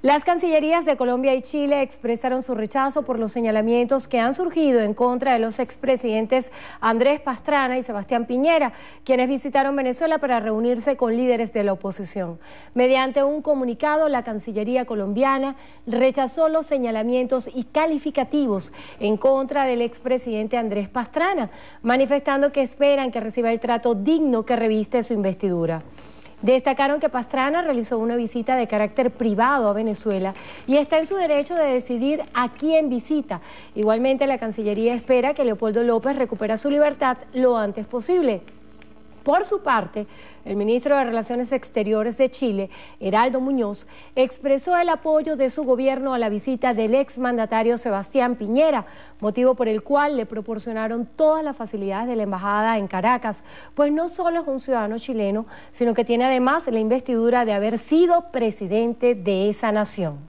Las cancillerías de Colombia y Chile expresaron su rechazo por los señalamientos que han surgido en contra de los expresidentes Andrés Pastrana y Sebastián Piñera, quienes visitaron Venezuela para reunirse con líderes de la oposición. Mediante un comunicado, la Cancillería colombiana rechazó los señalamientos y calificativos en contra del expresidente Andrés Pastrana, manifestando que esperan que reciba el trato digno que reviste su investidura. Destacaron que Pastrana realizó una visita de carácter privado a Venezuela y está en su derecho de decidir a quién visita. Igualmente, la Cancillería espera que Leopoldo López recupere su libertad lo antes posible. Por su parte, el ministro de Relaciones Exteriores de Chile, Heraldo Muñoz, expresó el apoyo de su gobierno a la visita del exmandatario Sebastián Piñera, motivo por el cual le proporcionaron todas las facilidades de la embajada en Caracas, pues no solo es un ciudadano chileno, sino que tiene además la investidura de haber sido presidente de esa nación.